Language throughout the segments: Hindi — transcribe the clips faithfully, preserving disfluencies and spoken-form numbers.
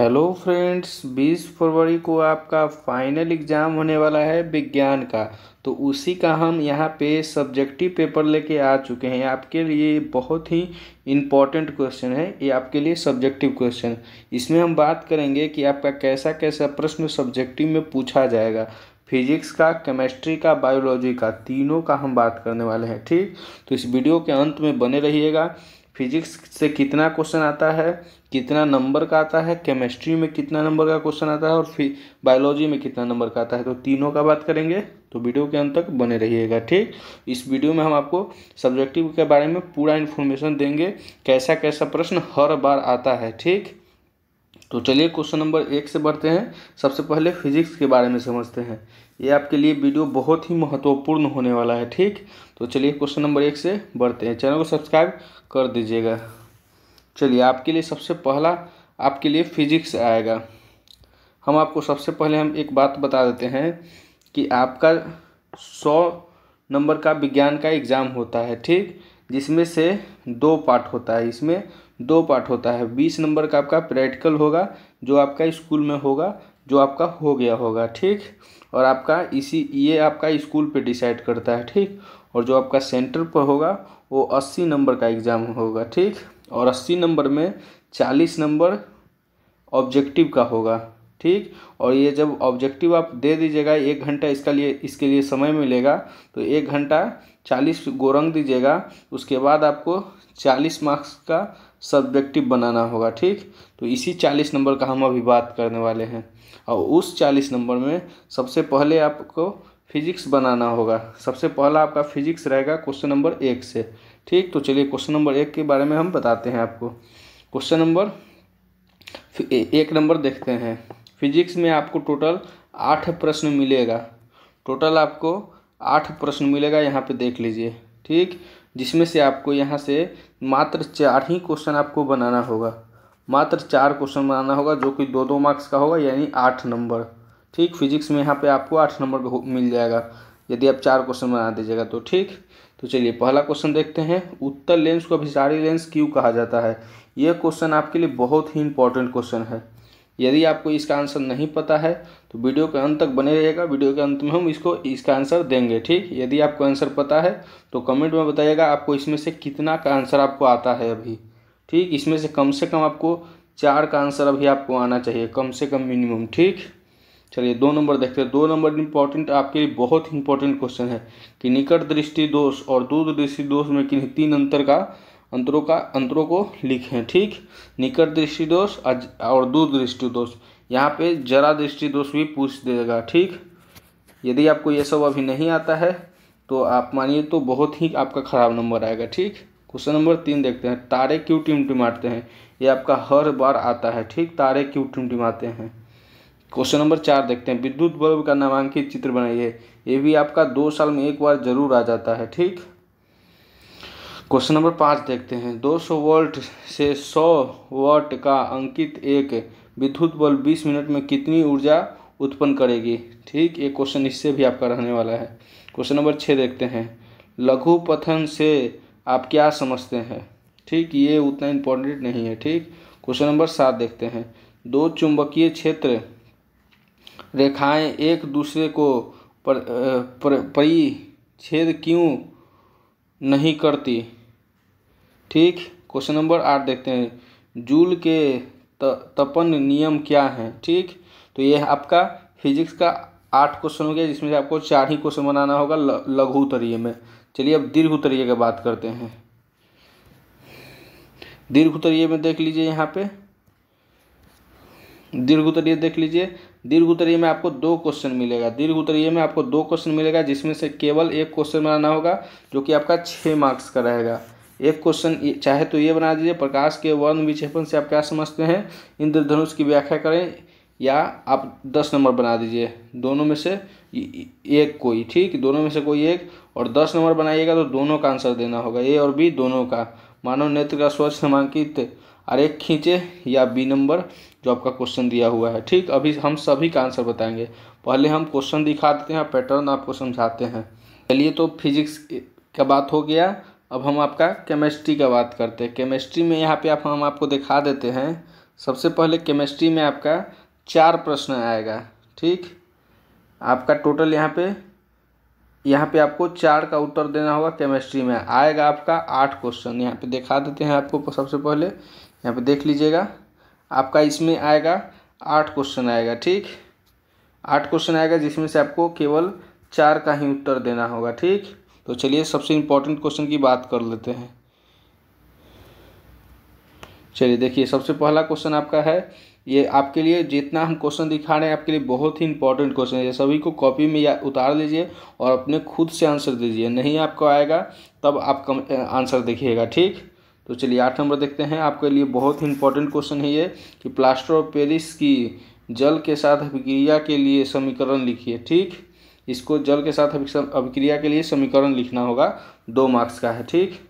हेलो फ्रेंड्स, बीस फरवरी को आपका फाइनल एग्ज़ाम होने वाला है विज्ञान का, तो उसी का हम यहाँ पे सब्जेक्टिव पेपर लेके आ चुके हैं। आपके लिए बहुत ही इम्पॉर्टेंट क्वेश्चन है ये, आपके लिए सब्जेक्टिव क्वेश्चन। इसमें हम बात करेंगे कि आपका कैसा कैसा प्रश्न सब्जेक्टिव में पूछा जाएगा। फिजिक्स का, केमिस्ट्री का, बायोलॉजी का, तीनों का हम बात करने वाले हैं, ठीक। तो इस वीडियो के अंत में बने रहिएगा। फिजिक्स से कितना क्वेश्चन आता है, कितना नंबर का आता है, केमिस्ट्री में कितना नंबर का क्वेश्चन आता है और फिर बायोलॉजी में कितना नंबर का आता है, तो तीनों का बात करेंगे। तो वीडियो के अंत तक बने रहिएगा, ठीक। इस वीडियो में हम आपको सब्जेक्टिव के बारे में पूरा इन्फॉर्मेशन देंगे, कैसा कैसा प्रश्न हर बार आता है, ठीक। तो चलिए क्वेश्चन नंबर एक से बढ़ते हैं। सबसे पहले फिजिक्स के बारे में समझते हैं, ये आपके लिए वीडियो बहुत ही महत्वपूर्ण होने वाला है, ठीक। तो चलिए क्वेश्चन नंबर एक से बढ़ते हैं। चैनल को सब्सक्राइब कर दीजिएगा। चलिए आपके लिए सबसे पहला आपके लिए फिजिक्स आएगा। हम आपको सबसे पहले हम एक बात बता देते हैं कि आपका सौ नंबर का विज्ञान का एग्ज़ाम होता है, ठीक, जिसमें से दो पार्ट होता है। इसमें दो पार्ट होता है। बीस नंबर का आपका प्रैक्टिकल होगा जो आपका स्कूल में होगा, जो आपका हो गया होगा, ठीक। और आपका इसी ये आपका स्कूल पे डिसाइड करता है, ठीक। और जो आपका सेंटर पर होगा वो अस्सी नंबर का एग्ज़ाम होगा, ठीक। और अस्सी नंबर में चालीस नंबर ऑब्जेक्टिव का होगा, ठीक। और ये जब ऑब्जेक्टिव आप दे दीजिएगा, एक घंटा इसका लिए इसके लिए समय मिलेगा, तो एक घंटा चालीस गोरंग दीजिएगा। उसके बाद आपको चालीस मार्क्स का सब्जेक्टिव बनाना होगा, ठीक। तो इसी चालीस नंबर का हम अभी बात करने वाले हैं। और उस चालीस नंबर में सबसे पहले आपको फिजिक्स बनाना होगा। सबसे पहला आपका फिजिक्स रहेगा क्वेश्चन नंबर एक से, ठीक। तो चलिए क्वेश्चन नंबर एक के बारे में हम बताते हैं आपको। क्वेश्चन नंबर एक नंबर देखते हैं। फिजिक्स में आपको टोटल आठ प्रश्न मिलेगा। टोटल आपको आठ प्रश्न मिलेगा, यहाँ पे देख लीजिए, ठीक। जिसमें से आपको यहाँ से मात्र चार ही क्वेश्चन आपको बनाना होगा। मात्र चार क्वेश्चन बनाना होगा जो कि दो दो मार्क्स का होगा, यानी आठ नंबर, ठीक। फिजिक्स में यहाँ पे आपको आठ नंबर मिल जाएगा यदि आप चार क्वेश्चन बना दीजिएगा तो, ठीक। तो चलिए पहला क्वेश्चन देखते हैं। उत्तल लेंस को अभिसारी लेंस क्यों कहा जाता है? ये क्वेश्चन आपके लिए बहुत ही इंपॉर्टेंट क्वेश्चन है। यदि आपको इसका आंसर नहीं पता है तो वीडियो के अंत तक बने रहिएगा। वीडियो के अंत में हम इसको इसका आंसर देंगे, ठीक। यदि आपको आंसर पता है तो कमेंट में बताइएगा आपको इसमें से कितना का आंसर आपको आता है अभी, ठीक। इसमें से कम से कम आपको चार का आंसर अभी आपको आना चाहिए, कम से कम मिनिमम, ठीक। चलिए दो नंबर देखते हैं। दो नंबर इम्पॉर्टेंट आपके लिए बहुत इम्पोर्टेंट क्वेश्चन है कि निकट दृष्टि दोष और दूर दृष्टि दोष में किन तीन अंतर का अंतरों का अंतरों को लिखें, ठीक। निकट दृष्टि दोष और दूर दृष्टि दोष, यहाँ पे जरा दृष्टि दोष भी पूछ देगा, ठीक। यदि आपको ये सब अभी नहीं आता है तो आप मानिए तो बहुत ही आपका खराब नंबर आएगा, ठीक। क्वेश्चन नंबर तीन देखते हैं। तारे क्यों टिमटिमाते हैं? ये आपका हर बार आता है, ठीक। तारे क्यों टिमटिमाते हैं? क्वेश्चन नंबर चार देखते हैं। विद्युत बल्ब का नामांकित चित्र बनाइए। ये भी आपका दो साल में एक बार जरूर आ जाता है, ठीक। क्वेश्चन नंबर पाँच देखते हैं। दो सौ वोल्ट से सौ वाट का अंकित एक विद्युत बल्ब बीस मिनट में कितनी ऊर्जा उत्पन्न करेगी, ठीक। ये क्वेश्चन इससे भी आपका रहने वाला है। क्वेश्चन नंबर छः देखते हैं। लघु पठन से आप क्या समझते हैं, ठीक। ये उतना इम्पोर्टेंट नहीं है, ठीक। क्वेश्चन नंबर सात देखते हैं। दो चुंबकीय क्षेत्र रेखाएँ एक दूसरे को पर, पर, परिच्छेद क्यों नहीं करती, ठीक। क्वेश्चन नंबर आठ देखते हैं। जूल के तपन नियम क्या हैं, ठीक। तो यह आपका फिजिक्स का आठ क्वेश्चन हो गया, जिसमें से आपको चार ही क्वेश्चन बनाना होगा लघु उत्तरीय में। चलिए अब दीर्घ उत्तरीय की बात करते हैं। दीर्घ उत्तरीय में देख लीजिए, यहाँ पे दीर्घ उत्तरीय देख लीजिए। दीर्घ उत्तरीय में आपको दो क्वेश्चन मिलेगा। दीर्घ उत्तरीय में आपको दो क्वेश्चन मिलेगा, जिसमें से केवल एक क्वेश्चन बनाना होगा जो कि आपका छः मार्क्स का रहेगा। एक क्वेश्चन चाहे तो ये बना दीजिए। प्रकाश के वर्ण विक्षेपण से आप क्या समझते हैं? इंद्रधनुष की व्याख्या करें, या आप दस नंबर बना दीजिए, दोनों में से एक कोई, ठीक। दोनों में से कोई एक, और दस नंबर बनाइएगा तो दोनों का आंसर देना होगा, ए और बी दोनों का। मानव नेत्र का स्वच्छ नामांकित आरेख खींचे, या बी नंबर जो आपका क्वेश्चन दिया हुआ है, ठीक। अभी हम सभी का आंसर बताएंगे, पहले हम क्वेश्चन दिखा देते हैं, पैटर्न आपको समझाते हैं। चलिए तो फिजिक्स का बात हो गया। अब हम आपका केमिस्ट्री का बात करते हैं। केमिस्ट्री में यहाँ पे आप हम आपको दिखा देते हैं सबसे पहले केमिस्ट्री में आपका चार प्रश्न आएगा, ठीक। आपका टोटल यहाँ पे यहाँ पे आपको चार का उत्तर देना होगा। केमिस्ट्री में आएगा आपका आठ क्वेश्चन। यहाँ पे दिखा देते हैं आपको, सबसे पहले यहाँ पे देख लीजिएगा। आपका इसमें आएगा आठ क्वेश्चन आएगा, ठीक। आठ क्वेश्चन आएगा जिसमें से आपको केवल चार का ही उत्तर देना होगा, ठीक। तो चलिए सबसे इम्पोर्टेंट क्वेश्चन की बात कर लेते हैं। चलिए देखिए, सबसे पहला क्वेश्चन आपका है, ये आपके लिए जितना हम क्वेश्चन दिखा रहे हैं आपके लिए बहुत ही इंपॉर्टेंट क्वेश्चन है। सभी को कॉपी में या उतार लीजिए और अपने खुद से आंसर दीजिए, नहीं आपको आएगा तब आप कम आंसर देखिएगा, ठीक। तो चलिए आठ नंबर देखते हैं, आपके लिए बहुत ही इंपॉर्टेंट क्वेश्चन है ये कि प्लास्टर ऑफ पेरिस की जल के साथ अभिक्रिया के लिए समीकरण लिखिए, ठीक। इसको जल के साथ अभिक्रिया के लिए समीकरण लिखना होगा, दो मार्क्स का है, ठीक।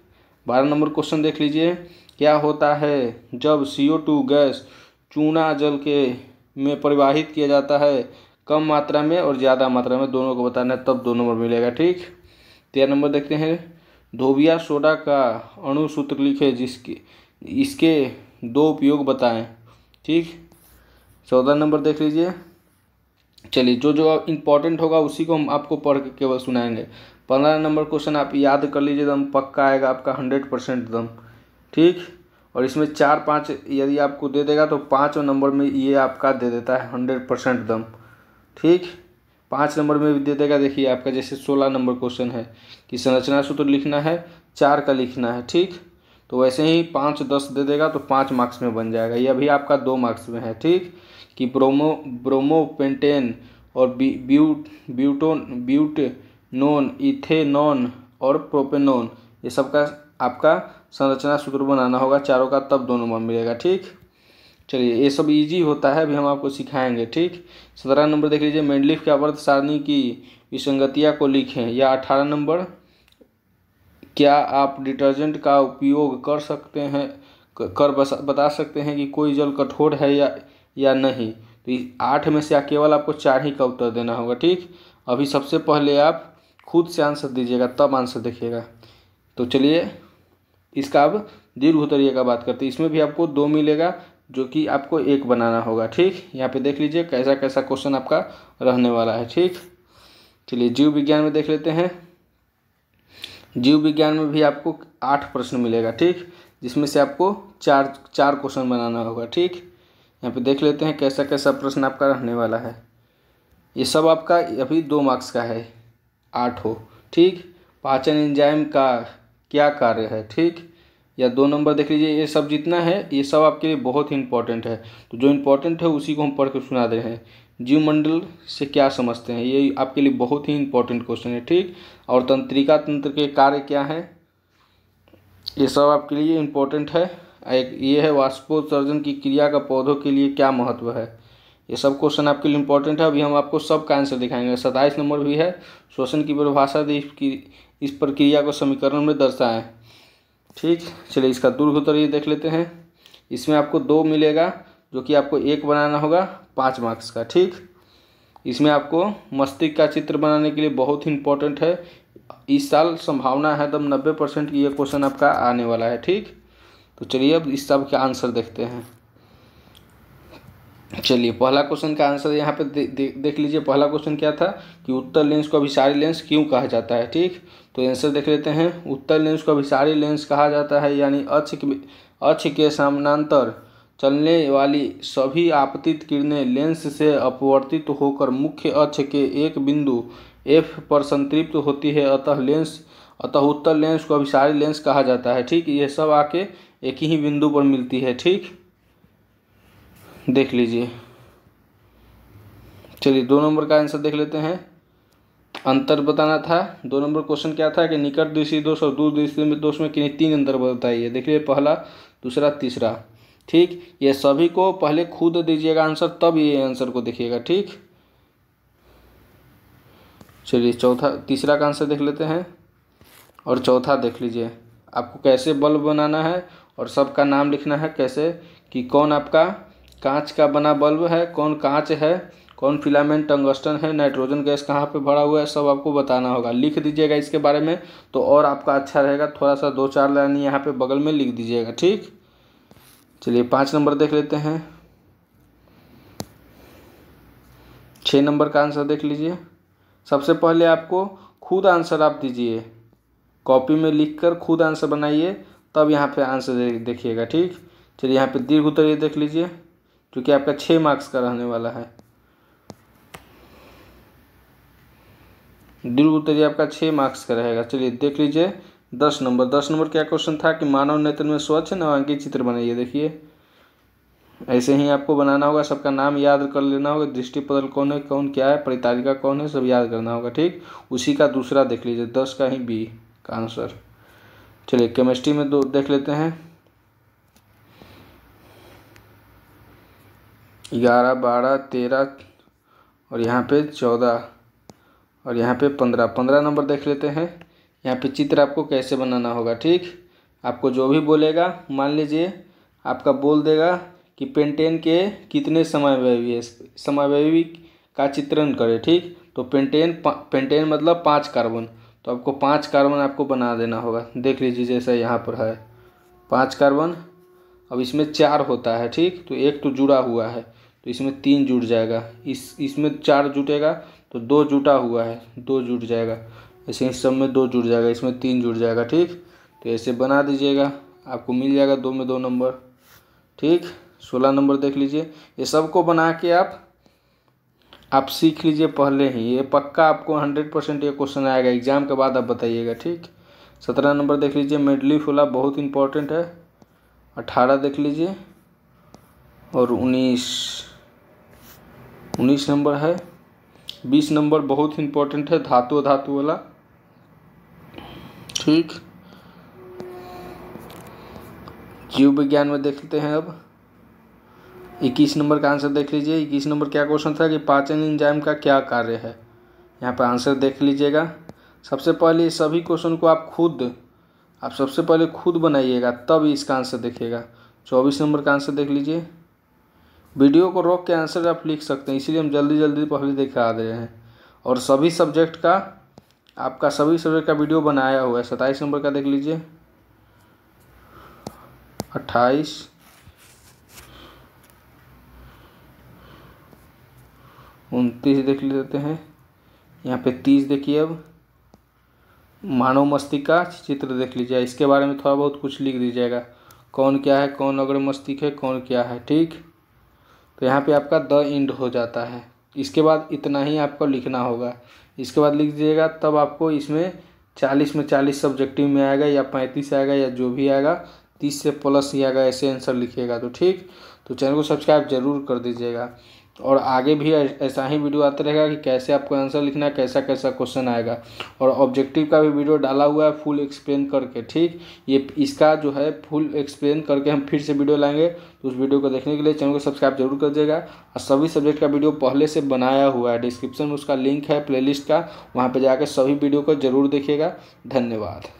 बारह नंबर क्वेश्चन देख लीजिए, क्या होता है जब सी ओ टू गैस चूना जल के में परिवाहित किया जाता है, कम मात्रा में और ज़्यादा मात्रा में, दोनों को बताना है तब दो नंबर मिलेगा, ठीक। तेरह नंबर देखते हैं, धोबिया सोडा का अणु सूत्र लिखे जिसके इसके दो उपयोग बताएं, ठीक। चौदह नंबर देख लीजिए। चलिए जो जो इम्पोर्टेंट होगा उसी को हम आपको पढ़ के केवल सुनाएंगे। पंद्रह नंबर क्वेश्चन आप याद कर लीजिए, एकदम पक्का आएगा आपका, हंड्रेड परसेंट एकदम, ठीक। और इसमें चार पाँच यदि आपको दे देगा तो पाँच नंबर में ये आपका दे देता है हंड्रेड परसेंट दम, ठीक। पाँच नंबर में भी दे देगा। देखिए आपका जैसे सोलह नंबर क्वेश्चन है कि संरचना सूत्र लिखना है, चार का लिखना है, ठीक। तो वैसे ही पाँच दस दे देगा तो पाँच मार्क्स में बन जाएगा, यह भी आपका दो मार्क्स में है, ठीक। कि ब्रोमो ब्रोमो पेंटेन और बी ब्यूट ब्यूटोन ब्यूट नॉन इथेनॉन और प्रोपेनॉन, ये सबका आपका संरचना सूत्र बनाना होगा, चारों का, तब दोनों नंबर मिलेगा, ठीक। चलिए ये सब इजी होता है, अभी हम आपको सिखाएंगे, ठीक। सत्रह नंबर देख लीजिए, मेंडलीफ के आवर्त सारणी की विसंगतियाँ को लिखें, या अठारह नंबर, क्या आप डिटर्जेंट का उपयोग कर सकते हैं कर बस, बता सकते हैं कि कोई जल कठोर है या या नहीं। तो आठ में से केवल आपको चार ही का उत्तर देना होगा, ठीक। अभी सबसे पहले आप खुद से आंसर दीजिएगा तब आंसर देखिएगा। तो चलिए इसका अब दीर्घ उत्तरीय का बात करते हैं, इसमें भी आपको दो मिलेगा जो कि आपको एक बनाना होगा, ठीक। यहाँ पे देख लीजिए कैसा कैसा क्वेश्चन आपका रहने वाला है, ठीक। चलिए जीव विज्ञान में देख लेते हैं। जीव विज्ञान में भी आपको आठ प्रश्न मिलेगा, ठीक, जिसमें से आपको चार चार क्वेश्चन बनाना होगा, ठीक। यहाँ पे देख लेते हैं कैसा कैसा प्रश्न आपका रहने वाला है। ये सब आपका अभी दो मार्क्स का है, आठ हो, ठीक। पाचन एंजाइम का क्या कार्य है, ठीक, या दो नंबर देख लीजिए। ये सब जितना है ये सब आपके लिए बहुत ही इंपॉर्टेंट है, तो जो इम्पोर्टेंट है उसी को हम पढ़ के सुना दे रहे हैं। जीवमंडल से क्या समझते हैं, ये आपके लिए बहुत ही इंपॉर्टेंट क्वेश्चन है, ठीक। और तंत्रिका तंत्र के कार्य क्या हैं, ये सब आपके लिए इम्पोर्टेंट है। एक ये है वाष्पोत्सर्जन की क्रिया का पौधों के लिए क्या महत्व है, ये सब क्वेश्चन आपके लिए इम्पोर्टेंट है। अभी हम आपको सब का आंसर दिखाएंगे। सत्ताईस नंबर भी है, श्वसन की परिभाषा दी, इसकी इस प्रक्रिया को समीकरण में दर्शाएं, ठीक। चलिए इसका दीर्घ उत्तर ये देख लेते हैं, इसमें आपको दो मिलेगा जो कि आपको एक बनाना होगा, पाँच मार्क्स का, ठीक। इसमें आपको मस्तिष्क का चित्र बनाने के लिए बहुत ही इंपॉर्टेंट है, इस साल संभावना है एकदम नब्बे परसेंट की ये क्वेश्चन आपका आने वाला है, ठीक। तो चलिए अब इस सब के आंसर देखते हैं। चलिए पहला क्वेश्चन का आंसर यहाँ पे दे, दे, देख लीजिए। पहला क्वेश्चन क्या था कि उत्तर लेंस को अभिसारी लेंस क्यों कहा जाता है, ठीक। तो आंसर देख लेते हैं, उत्तर लेंस को अभिसारी लेंस कहा जाता है यानी अक्ष के अक्ष के समानांतर चलने वाली सभी आपतित किरणें लेंस से अपवर्तित तो होकर मुख्य अक्ष के एक बिंदु एफ पर संतृप्त तो होती है, अतः लेंस अतः उत्तर लेंस को अभिसारी लेंस कहा जाता है, ठीक। ये सब आके एक ही बिंदु पर मिलती है, ठीक, देख लीजिए। चलिए दो नंबर का आंसर देख लेते हैं, अंतर बताना था। दो नंबर क्वेश्चन क्या था कि निकट दृष्टि दोष और दूरदृष्टि दोष में किन्हीं तीन अंतर बताइए, देखिए पहला दूसरा तीसरा, ठीक। ये सभी को पहले खुद दीजिएगा आंसर तब ये आंसर को देखिएगा, ठीक। चलिए चौथा तीसरा का आंसर देख लेते हैं और चौथा देख लीजिए। आपको कैसे बल्ब बनाना है और सबका नाम लिखना है, कैसे कि कौन आपका कांच का बना बल्ब है, कौन कांच है, कौन फिलामेंट टंगस्टन है, नाइट्रोजन गैस कहाँ पे भरा हुआ है, सब आपको बताना होगा। लिख दीजिएगा इसके बारे में तो और आपका अच्छा रहेगा, थोड़ा सा दो चार लाइन यहाँ पे बगल में लिख दीजिएगा, ठीक। चलिए पाँच नंबर देख लेते हैं। छः नंबर का आंसर देख लीजिए। सबसे पहले आपको खुद आंसर आप दीजिए, कॉपी में लिखकर खुद आंसर बनाइए, तब यहाँ पे आंसर देखिएगा, ठीक। चलिए यहाँ पे दीर्घ उत्तर ये देख लीजिए, क्योंकि आपका छः मार्क्स का रहने वाला है। दीर्घ उत्तर आपका छः मार्क्स का रहेगा। चलिए देख लीजिए दस नंबर। दस नंबर क्या क्वेश्चन था कि मानव नेत्र में स्वच्छ नवांकित चित्र बनाइए। देखिए ऐसे ही आपको बनाना होगा, सबका नाम याद कर लेना होगा, दृष्टि पटल कौन है, कौन क्या है, परितारिका कौन है, सब याद करना होगा, ठीक। उसी का दूसरा देख लीजिए, दस का ही बी का आंसर। चलिए केमिस्ट्री में दो देख लेते हैं, ग्यारह बारह तेरह और यहाँ पे चौदह और यहाँ पे पंद्रह। पंद्रह नंबर देख लेते हैं। यहाँ पे चित्र आपको कैसे बनाना होगा, ठीक। आपको जो भी बोलेगा, मान लीजिए आपका बोल देगा कि पेंटेन के कितने समयावयवी समयावयवी का चित्रण करें, ठीक। तो पेंटेन पेंटेन मतलब पाँच कार्बन, तो आपको पाँच कार्बन आपको बना देना होगा। देख लीजिए जैसा यहाँ पर है पाँच कार्बन, अब इसमें चार होता है, ठीक। तो एक तो जुड़ा हुआ है तो इसमें तीन जुट जाएगा, इस इसमें चार जुटेगा तो दो जुटा हुआ है दो जुट जाएगा, ऐसे इस सब में दो जुट जाएगा, इसमें तीन जुट जाएगा, ठीक। तो ऐसे बना दीजिएगा, आपको मिल जाएगा दो में दो नंबर, ठीक। सोलह नंबर देख लीजिए। ये सबको बना के आप आप सीख लीजिए पहले ही, ये पक्का आपको हंड्रेड परसेंट ये क्वेश्चन आएगा, एग्जाम के बाद आप बताइएगा, ठीक। सत्रह नंबर देख लीजिए, मेडली फुला बहुत इंपॉर्टेंट है। अठारह देख लीजिए और उन्नीस उन्नीस नंबर है। बीस नंबर बहुत इंपॉर्टेंट है, धातु धातु वाला, ठीक। जीव विज्ञान में देखते हैं अब। इक्कीस नंबर का आंसर देख लीजिए। इक्कीस नंबर क्या क्वेश्चन था कि पाचन एंजाइम का क्या कार्य है। यहाँ पर आंसर देख लीजिएगा। सबसे पहले सभी क्वेश्चन को आप खुद आप सबसे पहले खुद बनाइएगा, तब इसका आंसर देखिएगा। चौबीस नंबर का आंसर देख लीजिए। वीडियो को रोक के आंसर आप लिख सकते हैं, इसीलिए हम जल्दी जल्दी पहले दिखा दे रहे हैं। और सभी सब्जेक्ट का आपका सभी सब्जेक्ट का वीडियो बनाया हुआ है। सत्ताईस नंबर का देख लीजिए, अट्ठाईस उनतीस देख लेते हैं। यहाँ पे तीस देखिए। अब मानव मस्तिष्क का चित्र देख लीजिए, इसके बारे में थोड़ा बहुत कुछ लिख दीजिएगा, कौन क्या है, कौन अग्र मस्तिष्क है, कौन क्या है, ठीक। तो यहाँ पे आपका द एंड हो जाता है। इसके बाद इतना ही आपको लिखना होगा, इसके बाद लिख दीजिएगा, तब आपको इसमें चालीस में चालीस सब्जेक्टिव में आएगा या पैंतीस आएगा या जो भी आएगा, तीस से प्लस ही आएगा, ऐसे आंसर लिखिएगा, तो ठीक। तो चैनल को सब्सक्राइब जरूर कर दीजिएगा, और आगे भी ऐसा ही वीडियो आते रहेगा कि कैसे आपको आंसर लिखना है, कैसा कैसा क्वेश्चन आएगा। और ऑब्जेक्टिव का भी वीडियो डाला हुआ है फुल एक्सप्लेन करके, ठीक। ये इसका जो है फुल एक्सप्लेन करके हम फिर से वीडियो लाएंगे, तो उस वीडियो को देखने के लिए चैनल को सब्सक्राइब जरूर कर दीजिएगा। और सभी सब्जेक्ट का वीडियो पहले से बनाया हुआ है, डिस्क्रिप्शन में उसका लिंक है प्लेलिस्ट का, वहाँ पर जाकर सभी वीडियो को जरूर देखिएगा। धन्यवाद।